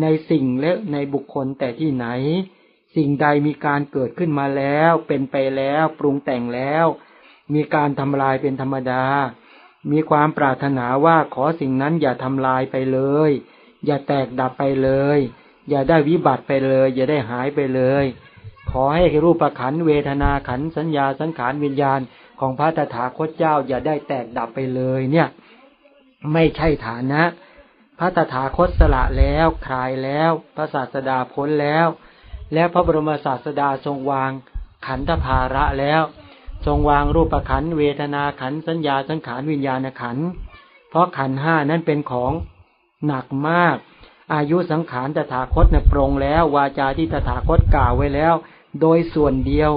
ในสิ่งและในบุคคลแต่ที่ไหนสิ่งใดมีการเกิดขึ้นมาแล้วเป็นไปแล้วปรุงแต่งแล้วมีการทำลายเป็นธรรมดามีความปรารถนาว่าขอสิ่งนั้นอย่าทำลายไปเลยอย่าแตกดับไปเลยอย่าได้วิบัติไปเลยอย่าได้หายไปเลยขอให้รูปขันธ์เวทนาขันธ์สัญญาสังขารวิญญาณของพระตถาคตเจ้าอย่าได้แตกดับไปเลยเนี่ยไม่ใช่ฐานะพระตถาคตสละแล้วคลายแล้วพระศาสดาพ้นแล้วและพระบรมศาสดาทรงวางขันธภาระแล้วทรงวางรูปขันธ์เวทนาขันธ์สัญญาสังขารวิญญาณขันธ์เพราะขันธ์ห้านั้นเป็นของหนักมากอายุสังขารตถาคตเนี่ยปรงแล้ววาจาที่ตถาคตกล่าวไว้แล้วโดยส่วนเดียว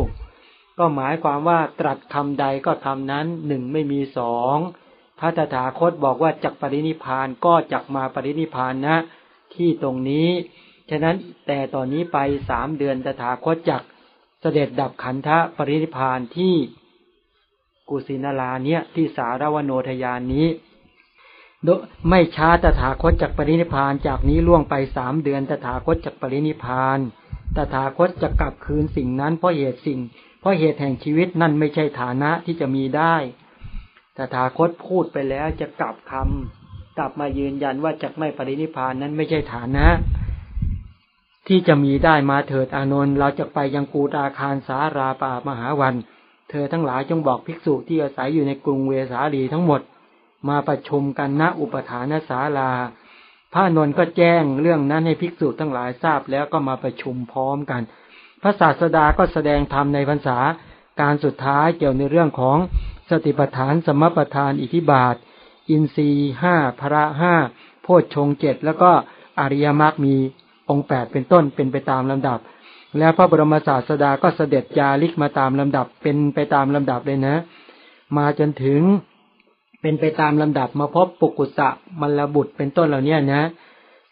ก็หมายความว่าตรัสคำใดก็คำนั้นหนึ่งไม่มีสองพระตถาคตบอกว่าจักปรินิพพานก็จักมาปรินิพพานนะที่ตรงนี้ฉะนั้นแต่ตอนนี้ไปสามเดือนตถาคตจักเสด็จดับขันธะปรินิพพานที่กุสินาราเนี้ยที่สารวโนทยานนี้ไม่ช้าตถาคตจักปรินิพพานจากนี้ล่วงไปสามเดือนตถาคตจักปรินิพพานตถาคตจะกลับคืนสิ่งนั้นเพราะเหตุสิ่งเพราะเหตุแห่งชีวิตนั่นไม่ใช่ฐานะที่จะมีได้ตถาคตพูดไปแล้วจะกลับคำกลับมายืนยันว่าจักไม่ปรินิพพานนั้นไม่ใช่ฐานะที่จะมีได้มาเถิดอานนท์เราจะไปยังกูฏาคารสาราป่ามหาวันเธอทั้งหลายจงบอกภิกษุที่อาศัยอยู่ในกรุงเวสาลีทั้งหมดมาประชุมกันณอุปฐานศาลาพระอานนท์ก็แจ้งเรื่องนั้นให้ภิกษุทั้งหลายทราบแล้วก็มาประชุมพร้อมกันพระศาสดาก็แสดงธรรมในพรรษาการสุดท้ายเกี่ยวในเรื่องของสติปัฏฐานสัมมัปฏฐานอิทธิบาทอินทรีย์ห้าพละห้าโพชฌงค์เจ็ดแล้วก็อริยมรรคมีองค์แปดเป็นต้นเป็นไปตามลำดับและพระบรมศาสดาก็เสด็จจาริกมาตามลำดับเป็นไปตามลำดับเลยนะมาจนถึงเป็นไปตามลำดับมาพบปุกุสะมลบุตรเป็นต้นเหล่านี้นะ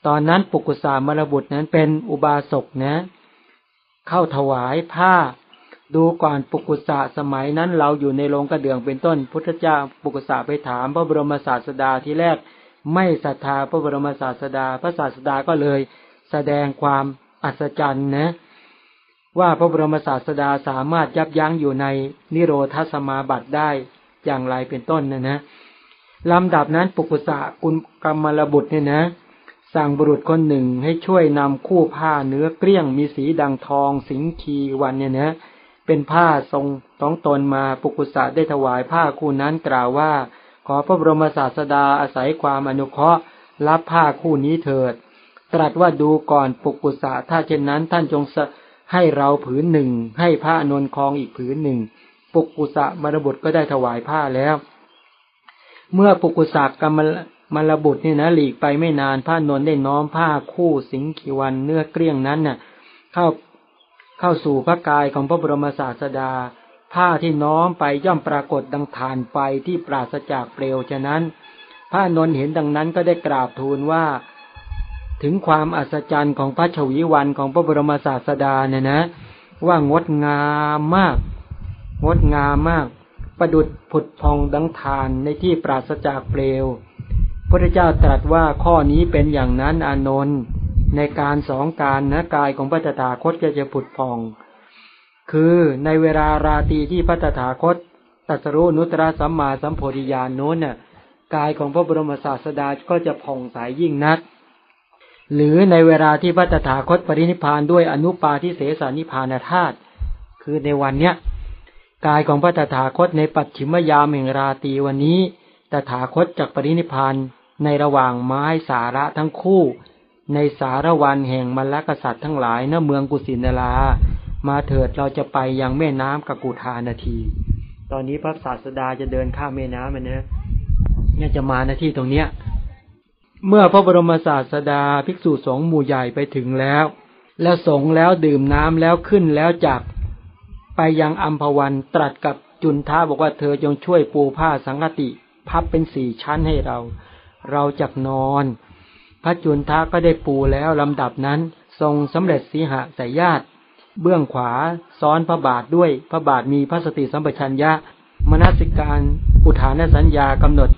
ตอนนั้นปุกุสะมลบุตรนั้นเป็นอุบาสกนะเข้าถวายผ้าดูก่อนปุกุสะสมัยนั้นเราอยู่ในโรงกระเดื่องเป็นต้นพุทธเจ้าปุกุสะไปถามพระบรมศาสดาทีแรกไม่ศรัทธาพระบรมศาสดาพระศาสดาก็เลยแสดงความอัศจรรย์นะว่าพระบรมศาสดาสามารถยับยั้งอยู่ในนิโรธสมาบัติได้อย่างไรเป็นต้นนะนะลำดับนั้นปุกุสะกุลกรรมลบุตรเนี่ยนะสั่งบุรุษคนหนึ่งให้ช่วยนำคู่ผ้าเนื้อเกลี้ยงมีสีดังทองสิงคีวันเนี่ยนะเป็นผ้าทรงท้องตนมาปุกุสะได้ถวายผ้าคู่นั้นกล่าวว่าขอพระบรมศาสดาอาศัยความอนุเคราะห์รับผ้าคู่นี้เถิดตรัสว่าดูก่อนปุกุสะถ้าเช่นนั้นท่านจงให้เราผืนหนึ่งให้พระอานนท์ครองอีกผืนหนึ่งปุกุสะมรบุตรก็ได้ถวายผ้าแล้วเมื่อปุกุสะกรรมมรบุตรเนี่ยนะหลีกไปไม่นานพระอานนท์ได้น้อมผ้าคู่สิงคีวันเนื้อเกลี้ยงนั้นน่ะเข้าเข้าสู่พระกายของพระบรมศาสดาผ้าที่น้อมไปย่อมปรากฏดังฐานไฟที่ปราศจากเปลวฉะนั้นพระอานนท์เห็นดังนั้นก็ได้กราบทูลว่าถึงความอัศจรรย์ของพระชวีวันของพระบรมศาสดาเนี่ยนะว่างดงามมากงดงามมากประดุจผุดพองดังฐานในที่ปราศจากเปลวพระเจ้าตรัสว่าข้อนี้เป็นอย่างนั้นอานนท์ในการสองการนะกายของพระตถาคตจะจะผุดพองคือในเวลาราตรีที่พระตถาคตตรัสรู้อนุตตรสัมมาสัมโพธิญาณโน้นน่ะกายของพระบรมศาสดาก็จะผ่องใสยิ่งนักหรือในเวลาที่พระตถาคตปรินิพพานด้วยอนุปาทิเสสนิพพานธาตุคือในวันเนี้ยกายของพระตถาคตในปัจฉิมยามแห่งราตรีวันนี้ตถาคตจักปรินิพพานในระหว่างไม้สาระทั้งคู่ในสารวันแห่งมลกษัตริย์ทั้งหลายณเมืองกุสินารามาเถิดเราจะไปยังแม่น้ำกกุธานาทีตอนนี้พระศาสดาจะเดินข้ามแม่น้ำมันนะเนี่ยจะมาณที่ตรงเนี้ยเมื่อพระบรมศาสดาภิกษุสงฆ์หมู่ใหญ่ไปถึงแล้วและสงฆ์แล้วดื่มน้ำแล้วขึ้นแล้วจากไปยังอัมพวันตรัสกับจุนทะบอกว่าเธอจงช่วยปูผ้าสังฆติพับเป็นสี่ชั้นให้เรา เราจักนอนพระจุนทะก็ได้ปูแล้วลำดับนั้นทรงสำเร็จสีหะสายญาติเบื้องขวาซ้อนพระบาทด้วยพระบาทมีพระสติสัมปชัญญะมนสิการอุทานสัญญากำหนด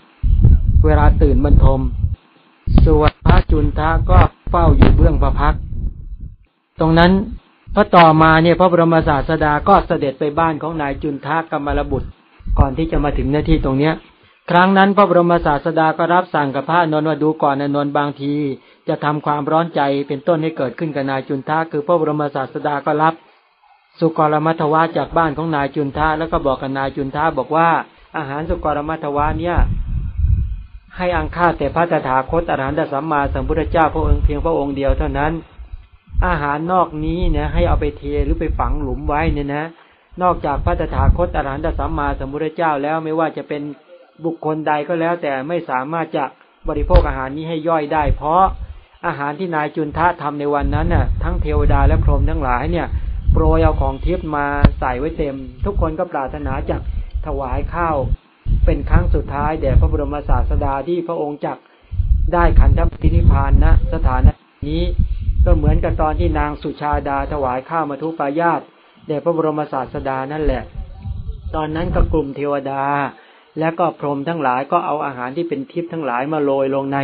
เวลาตื่นบรรทมส่วนพระจุนทะก็เฝ้าอยู่เบื้องพระพักตรงนั้นพระต่อมาเนี่ยพระบรมศาสดาก็เสด็จไปบ้านของนายจุนทะกัมมลบุตรก่อนที่จะมาถึงหน้าที่ตรงเนี้ยครั้งนั้นพระบรมศาสดาก็รับสั่งกับพระอานนท์ว่าดูก่อนอานนท์บางทีจะทำความร้อนใจเป็นต้นให้เกิดขึ้นกับนายจุนทะคือพระบรมศาสดาก็รับสุกรมัทวะจากบ้านของนายจุนทะแล้วก็บอกกับนายจุนทะบอกว่าอาหารสุกรมัทวะเนี่ยให้อังคาแต่พระตถาคตอรหันตสัมมาสัมพุทธเจ้าพระองค์เพียงพระองค์เดียวเท่านั้นอาหารนอกนี้นะให้เอาไปเทหรือไปฝังหลุมไว้เนี่ยนะนอกจากพระตถาคตอรหันตสัมมาสัมพุทธเจ้าแล้วไม่ว่าจะเป็นบุคคลใดก็แล้วแต่ไม่สามารถจะบริโภคอาหารนี้ให้ย่อยได้เพราะอาหารที่นายจุนทะทำในวันนั้นน่ะทั้งเทวดาและพรหมทั้งหลายเนี่ยโปรยเอาของทิพย์มาใส่ไว้เต็มทุกคนก็ปรารถนาจะถวายข้าวเป็นครั้งสุดท้ายแด่พระบรมศาสดาที่พระองค์จักได้ขันธปรินิพพานณสถานนี้ก็เหมือนกับตอนที่นางสุชาดาถวายข้าวมัทุปายาตแด่พระบรมศาสดานั่นแหละตอนนั้นก็กลุ่มเทวดาและก็พรหมทั้งหลายก็เอาอาหารที่เป็นทิพย์ทั้งหลายมาโรยลงใน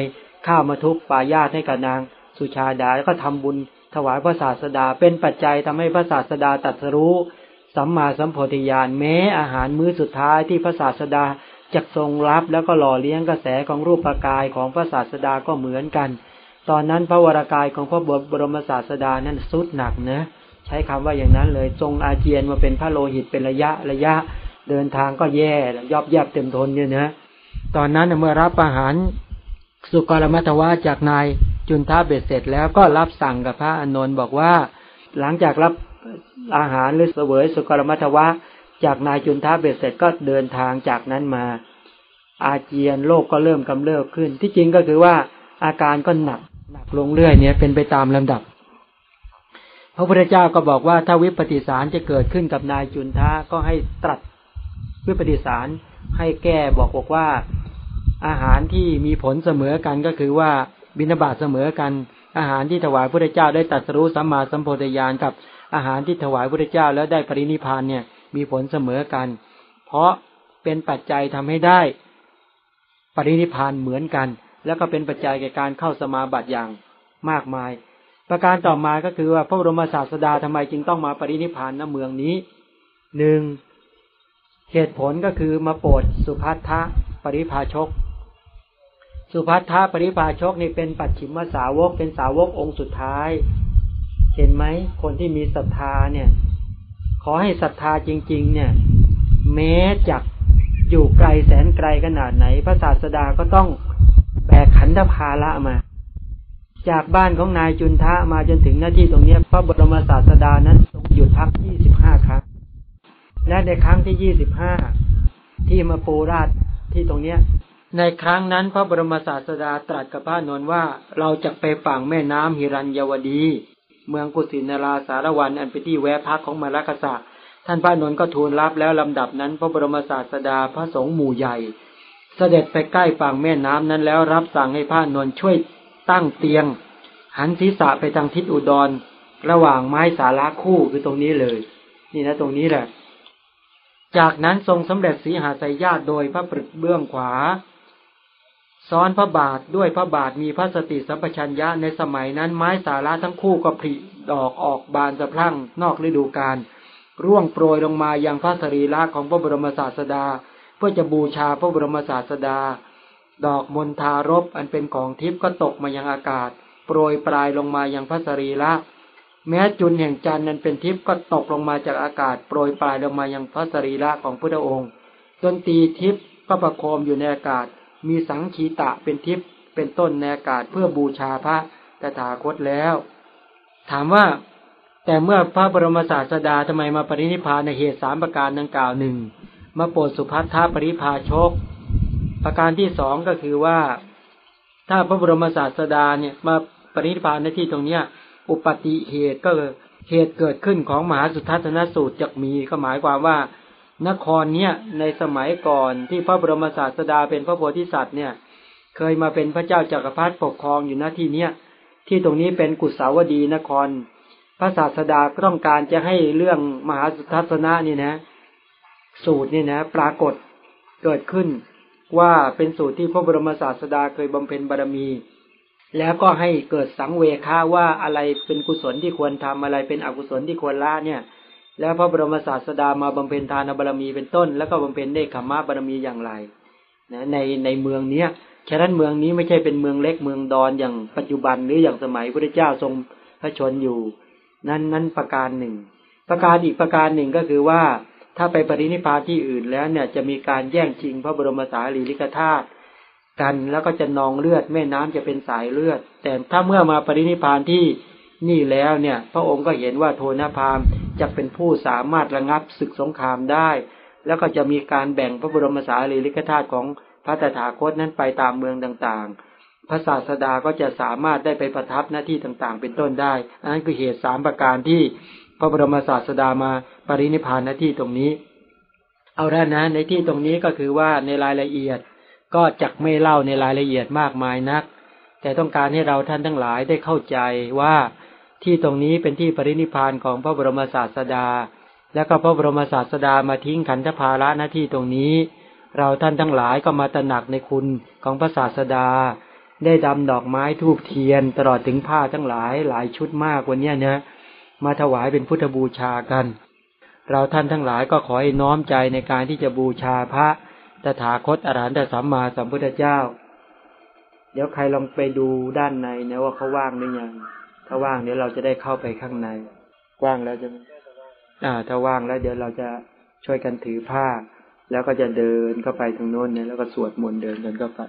ข้าวมัทุปายาตให้กับนางสุชาดาแล้วก็ทำบุญถวายพระศาสดาเป็นปัจจัยทำให้พระศาสดาตรัสรู้สัมมาสัมโพธิญาณแม้อาหารมื้อสุดท้ายที่พระศาสดาจักทรงรับแล้วก็หล่อเลี้ยงกระแสของรูปกายของพระศาสดาก็เหมือนกันตอนนั้นพระวรากายของพระบรมศาสดานั้นสุดหนักนะใช้คำว่าอย่างนั้นเลยทรงอาเจียนมาเป็นพระโลหิตเป็นระยะระยะเดินทางก็แย่ยอบแยบเต็มทนเนี่ยนะตอนนั้นเมื่อรับอาหารสุกรมัทวะจากนายจุนทะเบ็ดเสร็จแล้วก็รับสั่งกับพระอานนท์บอกว่าหลังจากรับอาหารหรือเสวยสุกรมัทวะจากนายจุนทะเบ็ดเสร็จก็เดินทางจากนั้นมาอาเจียนโรคก็เริ่มกำเริบขึ้นที่จริงก็คือว่าอาการก็หนักหนักลงเรื่อยเนี่ยเป็นไปตามลำดับพระพุทธเจ้าก็บอกว่าถ้าวิปฏิสารจะเกิดขึ้นกับนายจุนทะก็ให้ตรัสวิปฏิสารให้แก้บอกบอกว่าอาหารที่มีผลเสมอกันก็คือว่าบิณฑบาตเสมอกันอาหารที่ถวายพระพุทธเจ้าได้ตรัสรู้สัมมาสัมโพธิญาณกับอาหารที่ถวายพระพุทธเจ้าแล้วได้ปรินิพพานเนี่ยมีผลเสมอกันเพราะเป็นปัจจัยทำให้ได้ปรินิพพานเหมือนกันแล้วก็เป็นปัจจัยแก่การเข้าสมาบัติอย่างมากมายประการต่อมาก็คือว่าพระบรมศาสดาทำไมจึงต้องมาปรินิพพานณเมืองนี้หนึ่งเหตุผลก็คือมาโปรดสุภัททะปริภาชกสุภัททะปริภาชกนี่เป็นปัจฉิมสาวกเป็นสาวกองค์สุดท้ายเห็นไหมคนที่มีศรัทธาเนี่ยขอให้ศรัทธาจริงๆเนี่ยแม้จักอยู่ไกลแสนไกลขนาดไหนพระศาสดาก็ต้องแบกขันธภาระมาจากบ้านของนายจุนทะมาจนถึงหน้าที่ตรงนี้พระบรมศาสดานั้นทรงหยุดพักยี่สิบห้าครั้งและในครั้งที่ยี่สิบห้าที่มาปูราชที่ตรงเนี้ยในครั้งนั้นพระบรมศาสดาตรัสกับพระนนท์ว่าเราจะไปฝั่งแม่น้ำหิรัญยวดีเมืองกุสินาราสารวันอันเป็นที่แวะพักของมรรคสะท่านพระนนท์ก็ทูลรับแล้วลำดับนั้นพระบรมศาสดาพระสงฆ์หมู่ใหญ่เสด็จไปใกล้ฝั่งแม่น้ำนั้นแล้วรับสั่งให้พระนนท์ช่วยตั้งเตียงหันศีรษะไปทางทิศอุดรระหว่างไม้สาระคู่คือตรงนี้เลยนี่นะตรงนี้แหละจากนั้นทรงสำเร็จสีหาสายญาติโดยพระปรึกเบื้องขวาซ้อนพระบาทด้วยพระบาทมีพระสติสัมปชัญญะในสมัยนั้นไม้สาระทั้งคู่ก็ผลิดอกออกบานสะพรั่งนอกฤดูกาลร่วงโปรยลงมายังพระสรีระของพระบรมศาสดาเพื่อจะบูชาพระบรมศาสดาดอกมณฑารพอันเป็นของทิพย์ก็ตกมายังอากาศโปรยปลายลงมายังพระสรีระแม้จุลแห่งจันทร์นั้นเป็นทิพย์ก็ตกลงมาจากอากาศโปรยปลายลงมายังพระสรีระของพระองค์ดนตรีทิพย์ก็ประโคมอยู่ในอากาศมีสังคีตะเป็นทิพย์เป็นต้นในอากาศเพื่อบูชาพระตถาคตแล้วถามว่าแต่เมื่อพระบรมศาสดาทำไมมาปรินิพพานในเหตุสามประการดังกล่าวหนึ่งมาโปรดสุภัททปริภาชกประการที่สองก็คือว่าถ้าพระบรมศาสดาเนี่ยมาปรินิพพานในที่ตรงเนี้ยอุปติเหตุก็เหตุเกิดขึ้นของมหาสุทัศนสูตรจักมีก็หมายความว่านครเนี้ยในสมัยก่อนที่พระบรมศาสดาเป็นพระโพธิสัตว์เนี่ย เคยมาเป็นพระเจ้าจักรพรรดิปกครองอยู่ณที่เนี้ยที่ตรงนี้เป็นกุสาวดีนครพระศาสดาก็ต้องการจะให้เรื่องมหาสุทัศนะนี่นะสูตรนี่นะปรากฏเกิดขึ้นว่าเป็นสูตรที่พระบรมศาสดาเคยบำเพ็ญบารมีแล้วก็ให้เกิดสังเวคาว่าอะไรเป็นกุศลที่ควรทำอะไรเป็นอกุศลที่ควรละเนี่ยแล้วพระบรมศาสดามาบำเพ็ญทานบารมีเป็นต้นแล้วก็บำเพ็ญเนกขัมมะบารมีอย่างไรนะในในเมืองเนี้ยฉะนั้นเมืองนี้ไม่ใช่เป็นเมืองเล็กเมืองดอนอย่างปัจจุบันหรืออย่างสมัยพระพุทธเจ้าทรงพระชนอยู่นั้นนั้นประการหนึ่งประการอีกประการหนึ่งก็คือว่าถ้าไปปรินิพพานที่อื่นแล้วเนี่ยจะมีการแย่งชิงพระบรมสารีริกธาตุกันแล้วก็จะนองเลือดแม่น้ำจะเป็นสายเลือดแต่ถ้าเมื่อมาปรินิพพานที่นี่แล้วเนี่ยพระองค์ก็เห็นว่าโทนพราหมณ์จะเป็นผู้สามารถระงับศึกสงครามได้แล้วก็จะมีการแบ่งพระบรมสารีริกธาตุของพระตถาคตนั้นไปตามเมืองต่างๆพระศาสดาก็จะสามารถได้ไปประทับหน้าที่ต่างๆเป็นต้นได้อันนั้นคือเหตุสามประการที่พระบรมศาสดามาปรินิพพานหน้าที่ตรงนี้เอาละนะในที่ตรงนี้ก็คือว่าในรายละเอียดก็จักไม่เล่าในรายละเอียดมากมายนักแต่ต้องการให้เราท่านทั้งหลายได้เข้าใจว่าที่ตรงนี้เป็นที่ปรินิพพานของพระบรมศาสดาแล้วก็พระบรมศาสดามาทิ้งขันธภาระหน้าที่ตรงนี้เราท่านทั้งหลายก็มาตระหนักในคุณของพระศาสดาได้ดำดอกไม้ธูปเทียนตลอดถึงผ้าทั้งหลายหลายชุดมากวันนี้นะมาถวายเป็นพุทธบูชากันเราท่านทั้งหลายก็ขอให้น้อมใจในการที่จะบูชาพระตถาคตอรหันตสัมมาสัมพุทธเจ้าเดี๋ยวใครลองไปดูด้านในนะว่าเขาว่างหรือยังถ้าว่างเดี๋ยวเราจะได้เข้าไปข้างในว่างแล้วจะอ่าถ้าว่างแล้วเดี๋ยวเราจะช่วยกันถือผ้าแล้วก็จะเดินเข้าไปทางโน้นเนี่ยแล้วก็สวดมนต์เดินกันเข้าไป